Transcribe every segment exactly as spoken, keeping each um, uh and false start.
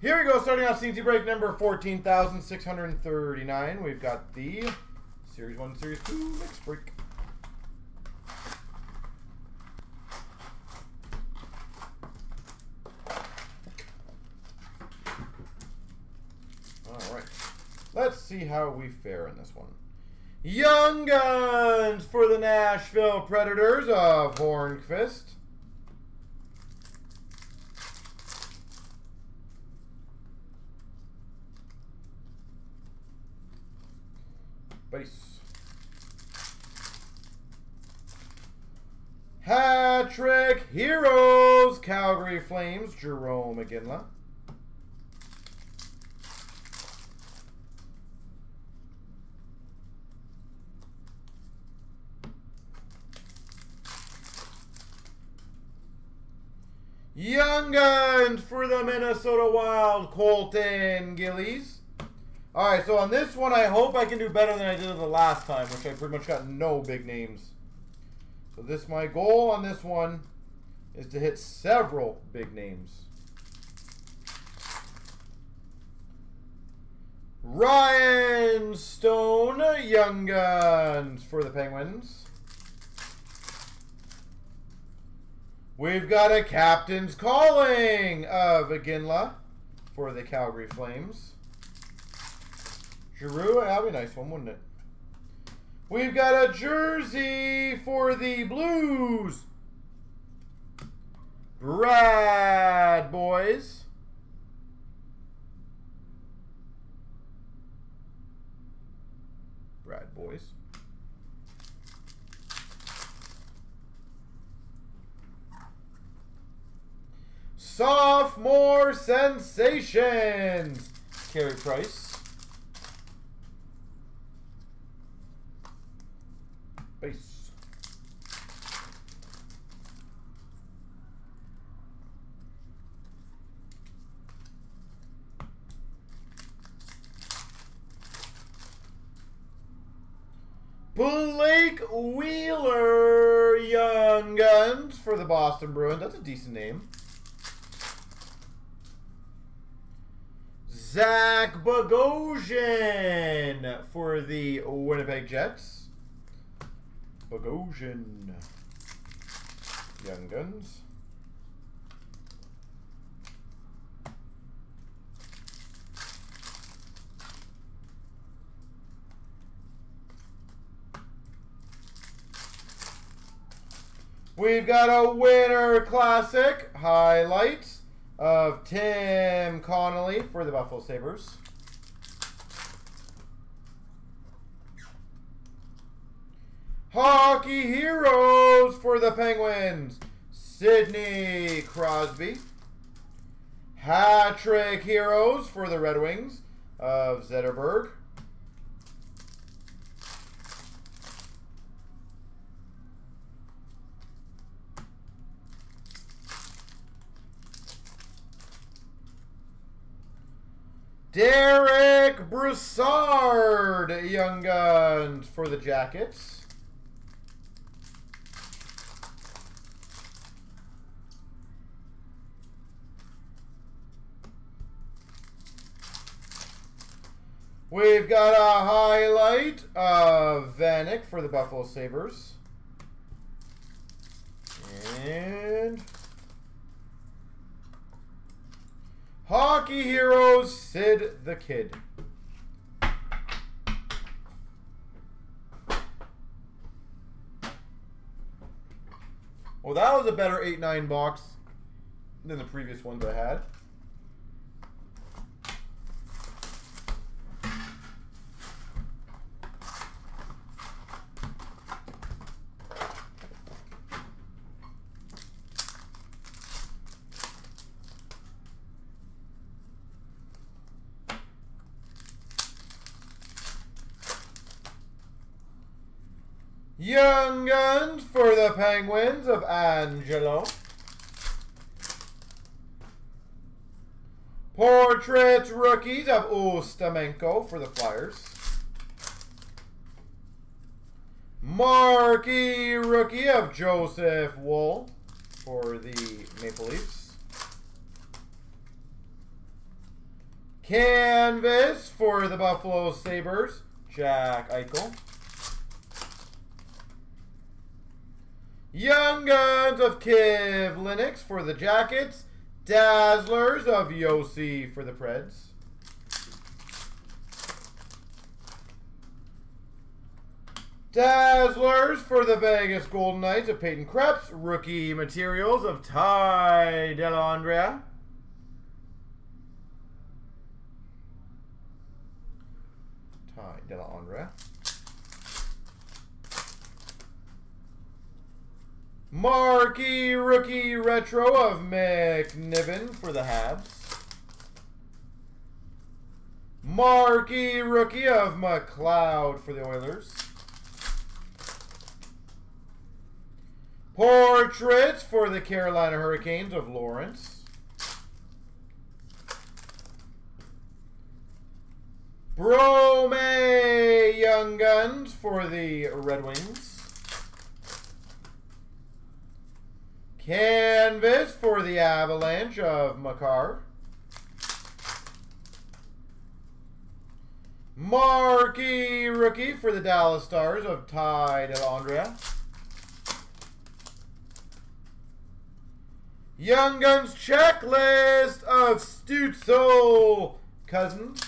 Here we go, starting off C T break number fourteen thousand six hundred thirty-nine. We've got the Series one, Series two mixed break. All right. Let's see how we fare in this one. Young Guns for the Nashville Predators of Hornquist. Base. Hat-trick Heroes, Calgary Flames, Jerome McGinley. Young Guns for the Minnesota Wild, Colton Gillies. Alright, so on this one, I hope I can do better than I did the last time, which I pretty much got no big names. So this, my goal on this one is to hit several big names. Ryan Stone, Young Guns for the Penguins. We've got a Captain's Calling of Iginla for the Calgary Flames. Giroux, that would be a nice one, wouldn't it? We've got a jersey for the Blues. Brad Boys. Brad Boys. Sophomore Sensations. Carey Price. Base. Blake Wheeler, Young Guns for the Boston Bruins. That's a decent name. Zach Bogosian for the Winnipeg Jets. Bogosian, Young Guns. We've got a Winter Classic highlights of Tim Connolly for the Buffalo Sabres. Hockey Heroes for the Penguins, Sidney Crosby. Hat-trick Heroes for the Red Wings of Zetterberg. Derek Broussard, Young Guns for the Jackets. We've got a highlight of Vanek for the Buffalo Sabres. And Hockey Heroes, Sid the Kid. Well, that was a better eight nine box than the previous ones I had. Young Guns for the Penguins of Angelo. Portrait Rookies of Ostamenko for the Flyers. Marquee Rookie of Joseph Woll for the Maple Leafs. Canvas for the Buffalo Sabres, Jack Eichel. Young Guns of Kiv Linux for the Jackets. Dazzlers of Josi for the Preds. Dazzlers for the Vegas Golden Knights of Peyton Krebs. Rookie materials of Ty Dellandrea. Ty Dellandrea. Marquee Rookie Retro of McNiven for the Habs. Marquee Rookie of McLeod for the Oilers. Portraits for the Carolina Hurricanes of Lawrence. Brome Young Guns for the Red Wings. Canvas for the Avalanche of Makar. Marquee Rookie for the Dallas Stars of Ty Dellandrea. Young Guns Checklist of Stutzle Cousins.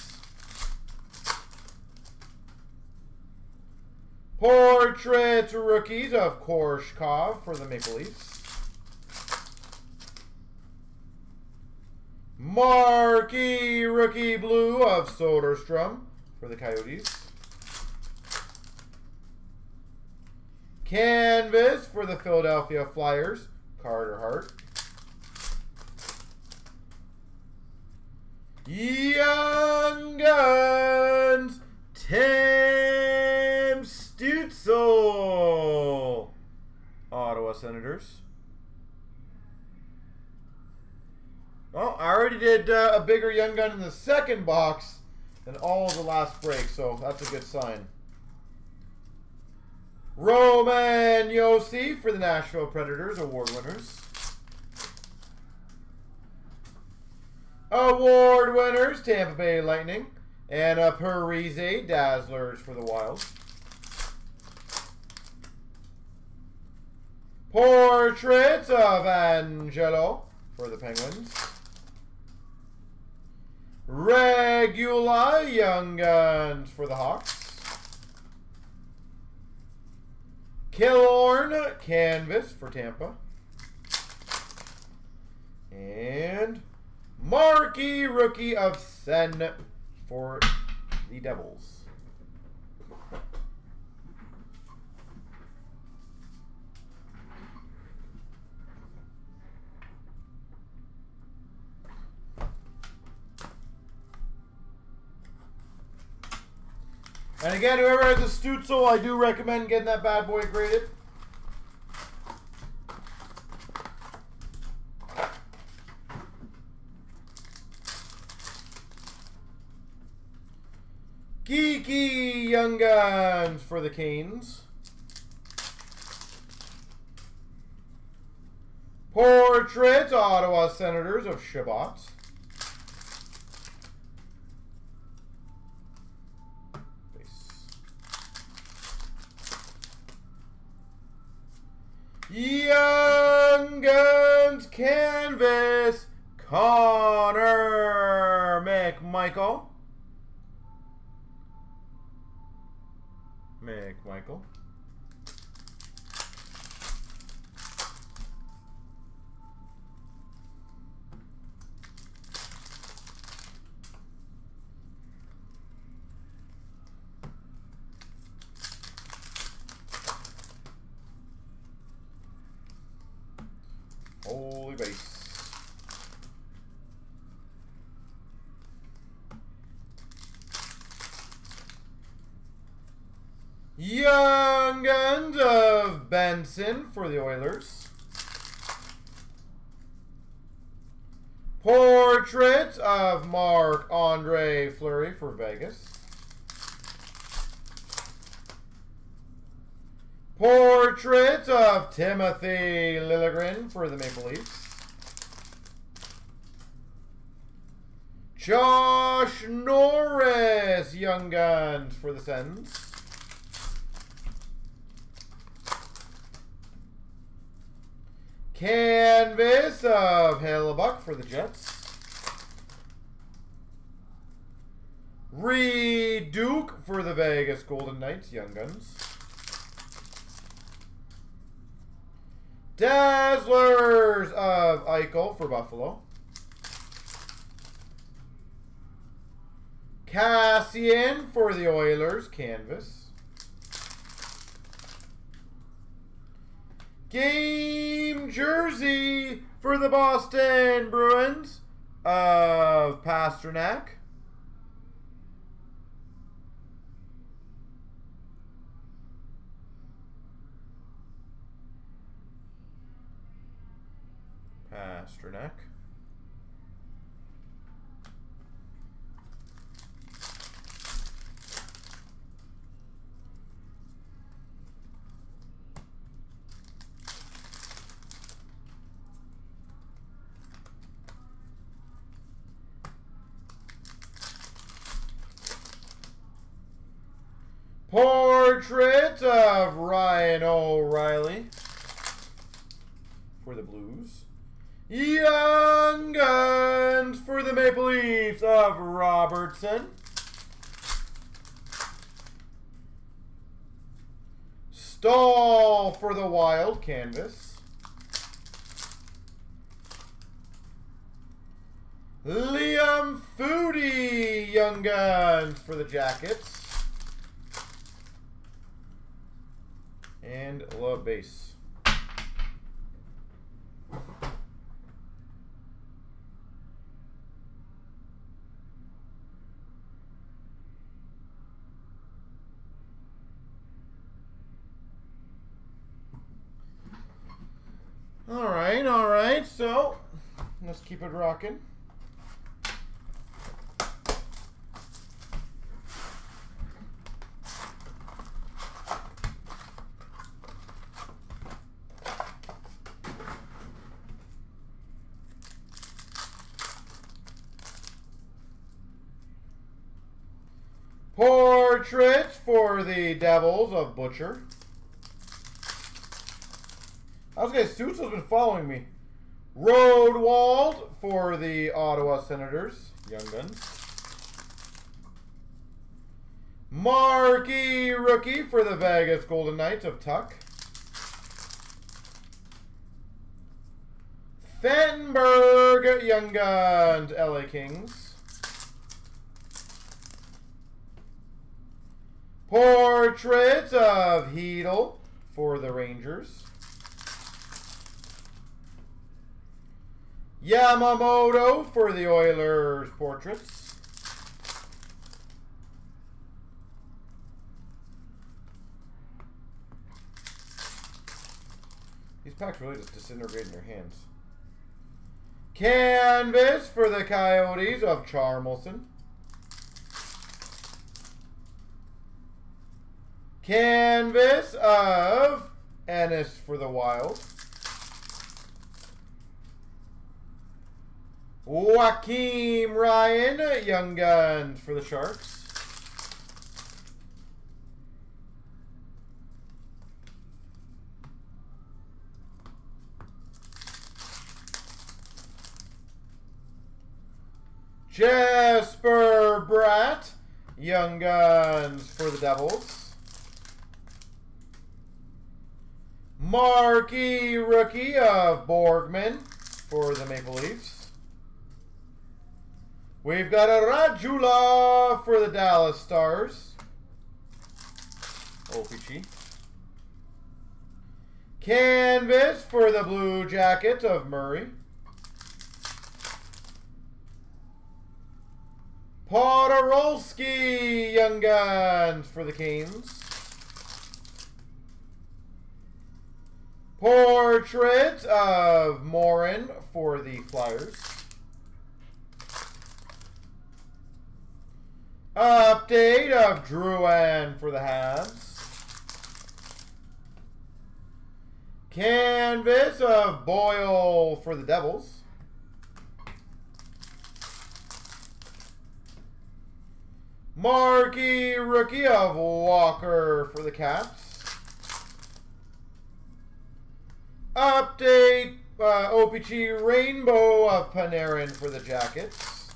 Portrait Rookies of Korshkov for the Maple Leafs. Marquee Rookie Blue of Soderstrom for the Coyotes. Canvas for the Philadelphia Flyers, Carter Hart. Young Guns, Tim Stutzle, Ottawa Senators. Well, I already did uh, a bigger Young Gun in the second box than all of the last break, so that's a good sign. Roman Josi for the Nashville Predators, award winners. Award winners, Tampa Bay Lightning, and a Parise Dazzlers for the Wild. Portraits of Angelo for the Penguins. Rajula Young Guns for the Hawks. Killorn Canvas for Tampa. And Marquee Rookie of Sen for the Devils. And again, whoever has a Stutzle, I do recommend getting that bad boy graded. Geeky Young Guns for the Canes. Portraits Ottawa Senators of Shabbat. Young Guns Canvas Connor McMichael. McMichael. Holy base. Young Guns of Benson for the Oilers. Portraits of Marc-Andre Fleury for Vegas. Portraits of Timothy Liljegren for the Maple Leafs. Josh Josh Norris, Young Guns for the Sens. Canvas of Hellebuck for the Jets. Reed Duke for the Vegas Golden Knights, Young Guns. Dazzlers of Eichel for Buffalo. Cassian for the Oilers, Canvas. Game jersey for the Boston Bruins of Pastrnak. Pastrnak. Portrait of Ryan O'Reilly for the Blues. Young Guns for the Maple Leafs of Robertson. Stahl for the Wild, Canvas. Liam Foodie, Young Guns for the Jackets. And love base. All right, all right. So let's keep it rocking. Portraits for the Devils of Butcher. I was going to say, Stutzle's been following me. Roadwald for the Ottawa Senators, Young Guns. Marquee Rookie for the Vegas Golden Knights of Tuck. Fenberg, Young Guns, L A Kings. Portrait of Heedle for the Rangers. Yamamoto for the Oilers portraits. These packs really just disintegrate in your hands. Canvas for the Coyotes of Charmelson. Canvas of Ennis for the Wild. Joaquin Ryan, Young Guns for the Sharks. Jasper Bratt, Young Guns for the Devils. Marquee Rookie of Borgman for the Maple Leafs. We've got a Rajula for the Dallas Stars. O P G. Canvas for the Blue Jackets of Murray. Podorowski, Young Guns for the Canes. Portrait of Morin for the Flyers. Update of Drouin for the Habs. Canvas of Boyle for the Devils. Marquee rookie of Walker for the Caps. Update uh, O P G Rainbow of Panarin for the Jackets.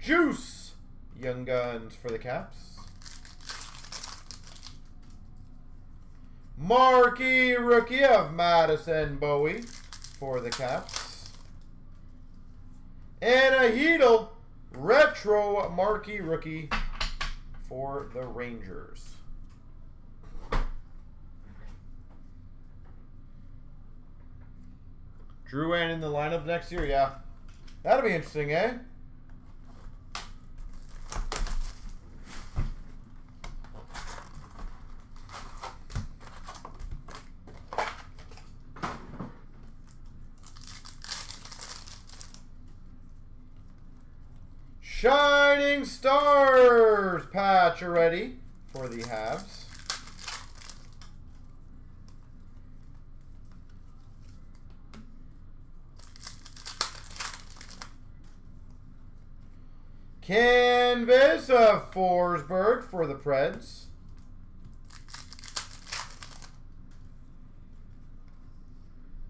Juice Young Guns for the Caps. Marquee rookie of Madison Bowie for the Caps. And a Heedle retro marquee rookie for the Rangers. Drouin in the lineup next year, yeah. That'll be interesting, eh? Shining Stars patch already for the Habs. Canvas of Forsberg for the Preds.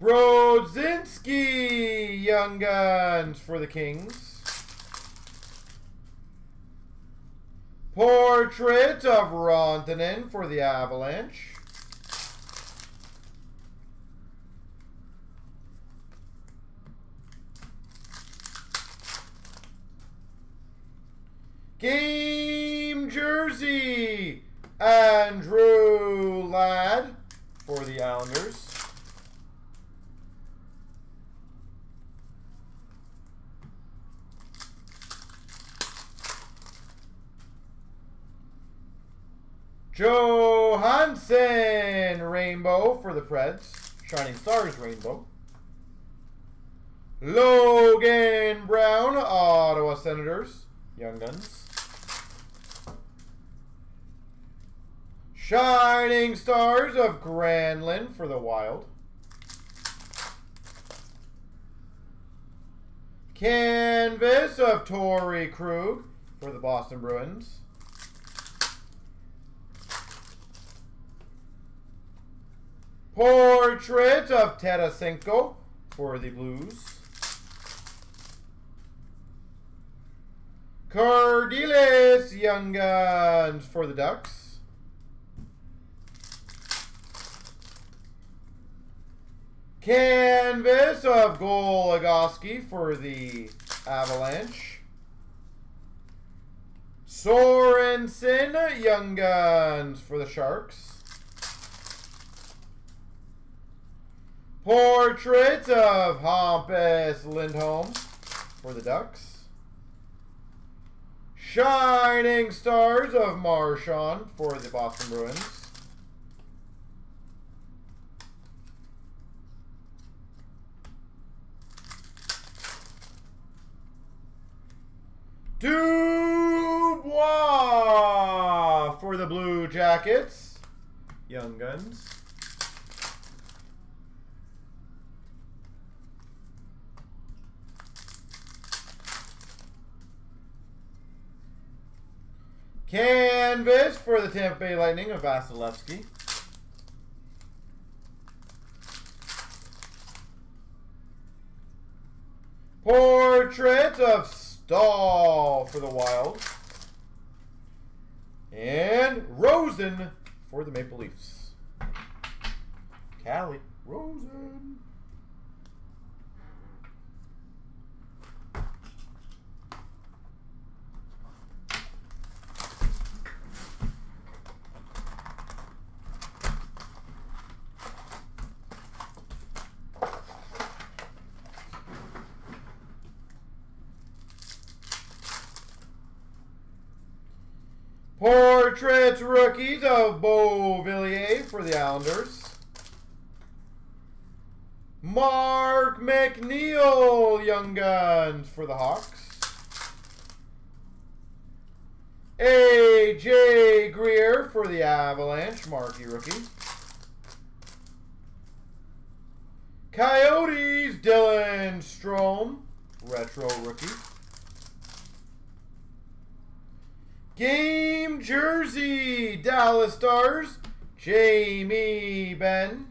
Brodzinski Young Guns for the Kings. Portrait of Rantanen for the Avalanche. Game jersey, Andrew Ladd for the Islanders. Johansen Rainbow for the Preds. Shining Stars Rainbow. Logan Brown, Ottawa Senators. Young Guns. Shining Stars of Grandlin for the Wild. Canvas of Torrey Krug for the Boston Bruins. Portrait of Tarasenko for the Blues. Cordelis Young Guns for the Ducks. Canvas of Goligoski for the Avalanche. Sorensen Young Guns for the Sharks. Portrait of Hampus Lindholm for the Ducks. Shining Stars of Marchand for the Boston Bruins. Dubois for the Blue Jackets. Young Guns. Canvas for the Tampa Bay Lightning of Vasilevsky. Portrait of Stahl for the Wild. And Rosen for the Maple Leafs. Cali Rosen. Portrait rookies of Beauvillier for the Islanders. Marc McNeil Young Guns for the Hawks. A J Greer for the Avalanche, marquee rookie. Coyotes Dylan Strome, retro rookie. Game jersey, Dallas Stars, Jamie Benn.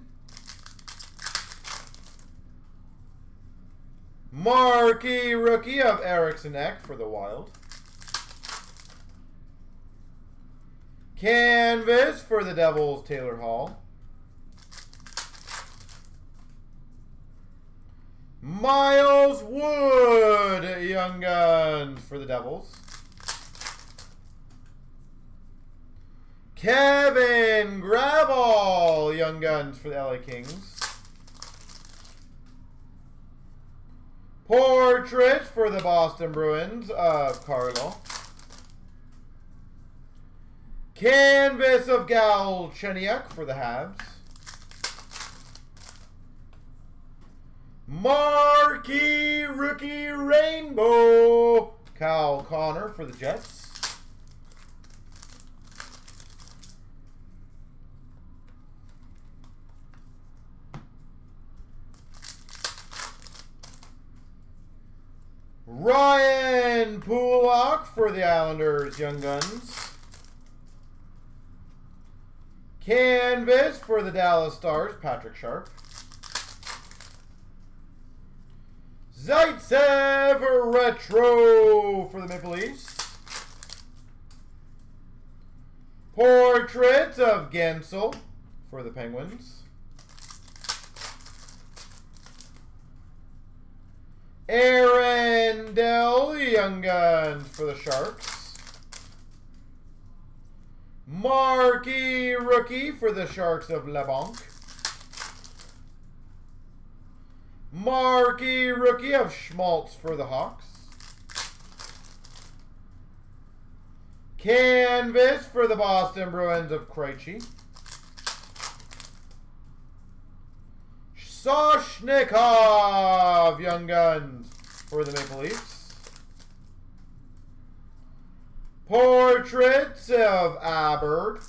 Marquee rookie of Eriksson Ek for the Wild. Canvas for the Devils, Taylor Hall. Miles Wood, Young Guns for the Devils. Kevin Gravel, Young Guns for the L A Kings. Portrait for the Boston Bruins of Carlo. Canvas of Galchenyuk for the Habs. Marquee Rookie Rainbow, Kyle Connor for the Jets. Ryan Pulock for the Islanders, Young Guns. Canvas for the Dallas Stars, Patrick Sharp. Zaitsev Retro for the Maple Leafs. Portrait of Gensel for the Penguins. Arendelle Young Guns for the Sharks. Marquee Rookie for the Sharks of LeBlanc. Marquee Rookie of Schmaltz for the Hawks. Canvas for the Boston Bruins of Krejci. Soshnikov, Young Guns for the Maple Leafs. Portraits of Aberg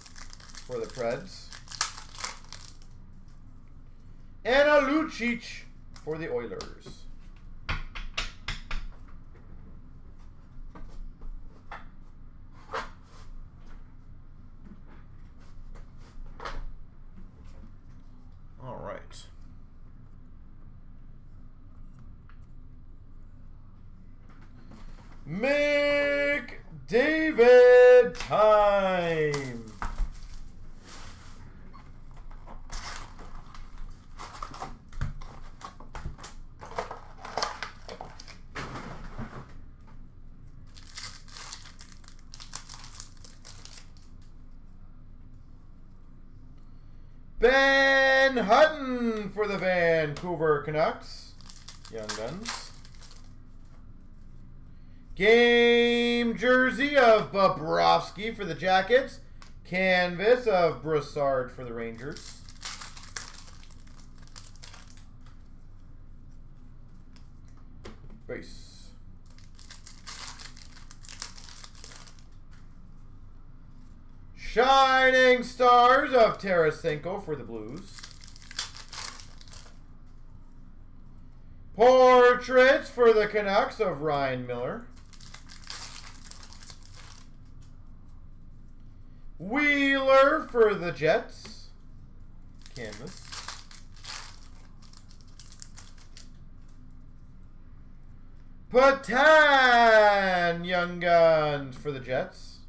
for the Preds. And a Lucic for the Oilers. McDavid time. Ben Hutton for the Vancouver Canucks, Young Guns. Game jersey of Bobrovsky for the Jackets. Canvas of Brassard for the Rangers. Base. Shining Stars of Tarasenko for the Blues. Portraits for the Canucks of Ryan Miller. Wheeler for the Jets. Canvas. Patan, Young Guns for the Jets.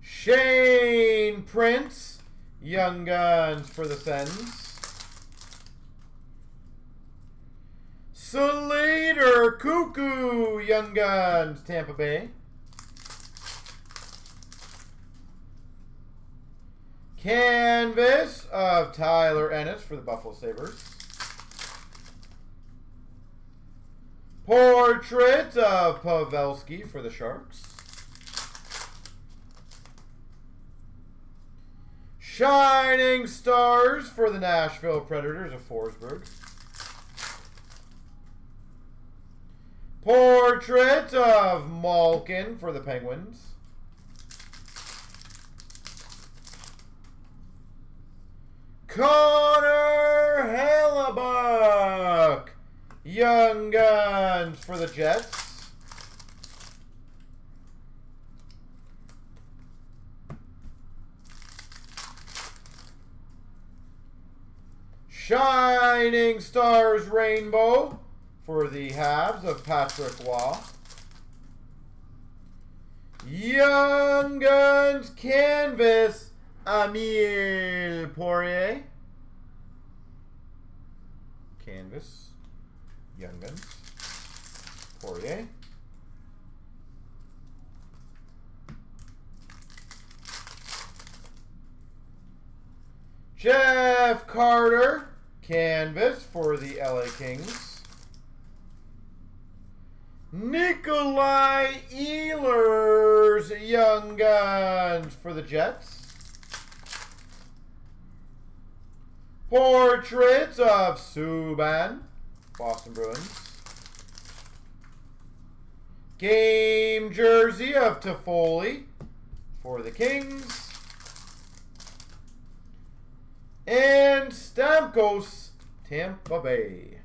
Shane Prince, Young Guns for the Sens. Slater Cuckoo, Young Guns, Tampa Bay. Canvas of Tyler Ennis for the Buffalo Sabres. Portrait of Pavelski for the Sharks. Shining Stars for the Nashville Predators of Forsberg. Portrait of Malkin for the Penguins. Connor Young Guns for the Jets. Shining Stars Rainbow for the Habs of Patrick Waugh. Young Guns Canvas, Emile Poirier. Canvas, Young Guns, Poirier. Jeff Carter, Canvas for the L A Kings. Nikolai Ehlers, Young Guns for the Jets. Portraits of Subban, Boston Bruins. Game jersey of Toffoli for the Kings. And Stamkos, Tampa Bay.